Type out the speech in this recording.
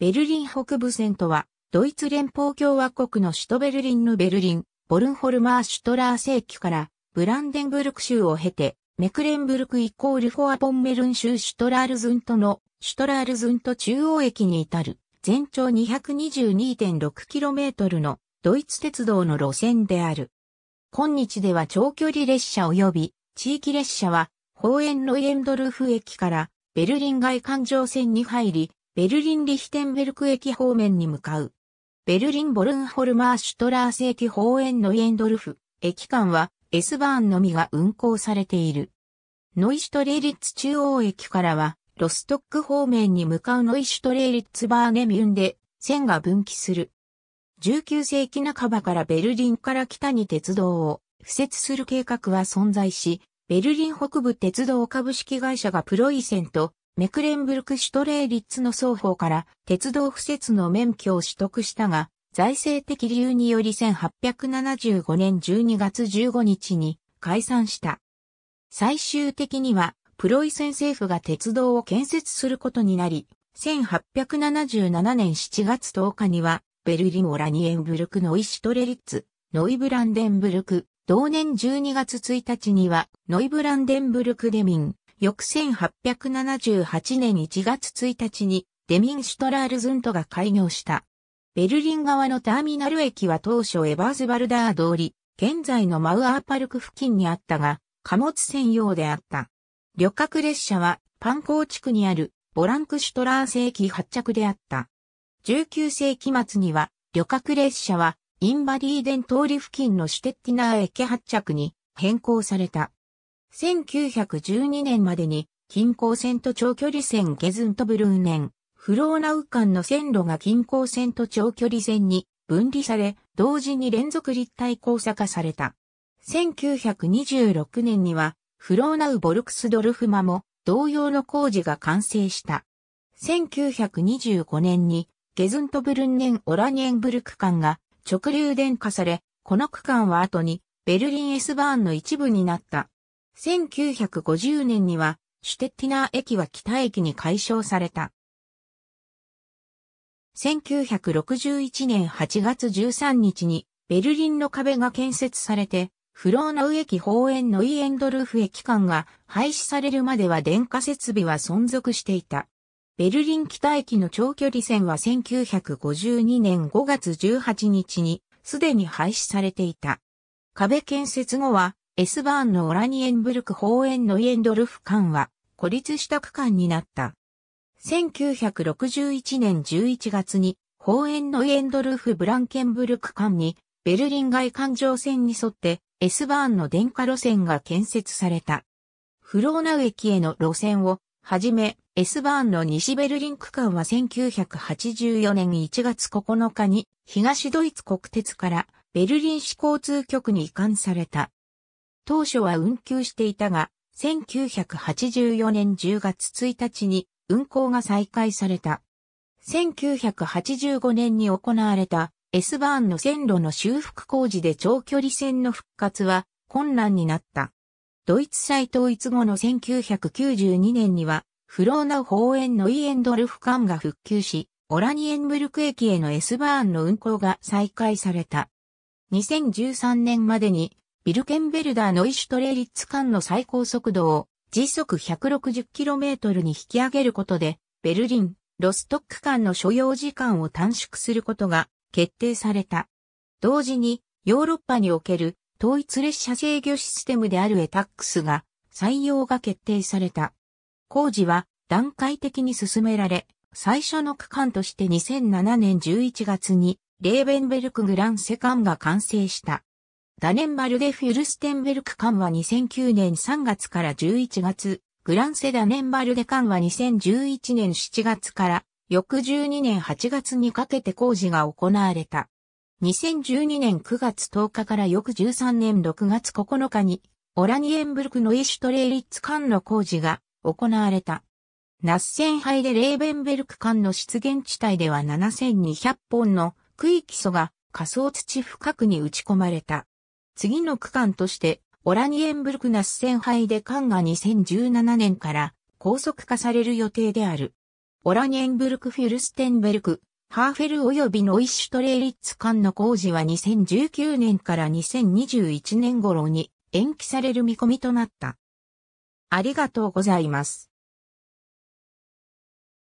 ベルリン北部線とは、ドイツ連邦共和国の首都ベルリンのベルリン、ボルンホルマーシュトラーセ駅から、ブランデンブルク州を経て、メクレンブルク=フォアポンメルン州シュトラールズントの、シュトラールズント中央駅に至る、全長 222.6km のドイツ鉄道の路線である。今日では長距離列車及び地域列車は、ホーエンノイエンドルフ駅からベルリン外環状線に入り、ベルリンリヒテンベルク駅方面に向かう。ベルリンボルンホルマーシュトラーセ駅ホーエンノイエンドルフ駅間は S バーンのみが運行されている。ノイシュトレーリッツ中央駅からは、ロストック方面に向かうノイシュトレーリッツバーネミュンで線が分岐する。19世紀半ばからベルリンから北に鉄道を敷設する計画は存在し、ベルリン北部鉄道株式会社がプロイセンとメクレンブルクシュトレーリッツの双方から鉄道敷設の免許を取得したが、財政的理由により1875年12月15日に解散した。最終的には、プロイセン政府が鉄道を建設することになり、1877年7月10日には、ベルリンオラニエンブルクノイシュトレリッツ、ノイブランデンブルク、同年12月1日には、ノイブランデンブルクデミン、翌1878年1月1日に、デミンシュトラールズントが開業した。ベルリン側のターミナル駅は当初エバーズバルダー通り、現在のマウアーパルク付近にあったが、貨物専用であった。旅客列車はパンコー地区にあるボランクシュトラーセ駅発着であった。19世紀末には旅客列車はインバリーデン通り付近のシュテッティナー駅発着に変更された。1912年までに近郊線と長距離線ゲズントブルーネン、フローナウ間の線路が近郊線と長距離線に分離され、同時に連続立体交差化された。1926年にはフローナウ・ボルクスドルフ間も同様の工事が完成した。1925年にゲズントブルンネン・オラニエンブルク間が直流電化され、この区間は後にベルリン S バーンの一部になった。1950年にはシュテッティナー駅は北駅に改称された。1961年8月13日にベルリンの壁が建設されて、フローナウ駅ホーエンノイエンドルフ駅間が廃止されるまでは電化設備は存続していた。ベルリン北駅の長距離線は1952年5月18日にすでに廃止されていた。壁建設後は S バーンのオラニエンブルクホーエンノイエンドルフ間は孤立した区間になった。1961年11月にホーエンノイエンドルフブランケンブルク間にベルリン外環状線に沿ってS バーンの電化路線が建設された。フローナウ駅への路線をはじめ S バーンの西ベルリン区間は1984年1月9日に東ドイツ国鉄からベルリン市交通局に移管された。当初は運休していたが、1984年10月1日に運行が再開された。1985年に行われたS バーンの線路の修復工事で長距離線の復活は困難になった。ドイツ再統一後の1992年には、フローナウ・ホーエンノイエンドルフ間が復旧し、オラニエンブルク駅への S バーンの運行が再開された。2013年までに、ビルケンベルダーノイシュトレーリッツ間の最高速度を時速 160km に引き上げることで、ベルリン、ロストック間の所要時間を短縮することが、決定された。同時に、ヨーロッパにおける統一列車制御システムであるETCSが採用が決定された。工事は段階的に進められ、最初の区間として2007年11月にレーベンベルクグランセ間が完成した。ダネンバルデフュルステンベルク間は2009年3月から11月、グランセダネンバルデ間は2011年7月から翌12年8月にかけて工事が行われた。2012年9月10日から翌13年6月9日に、オラニエンブルクノイシュトレーリッツ間の工事が行われた。ナッセンハイでレーベンベルク間の湿原地帯では7200本の区域礎が下層土深くに打ち込まれた。次の区間として、オラニエンブルクナッセンハイで間が2017年から高速化される予定である。オラニエンブルクフュルステンベルク、ハーフェル及びノイシュトレーリッツ間の工事は2019年から2021年頃に延期される見込みとなった。ありがとうございます。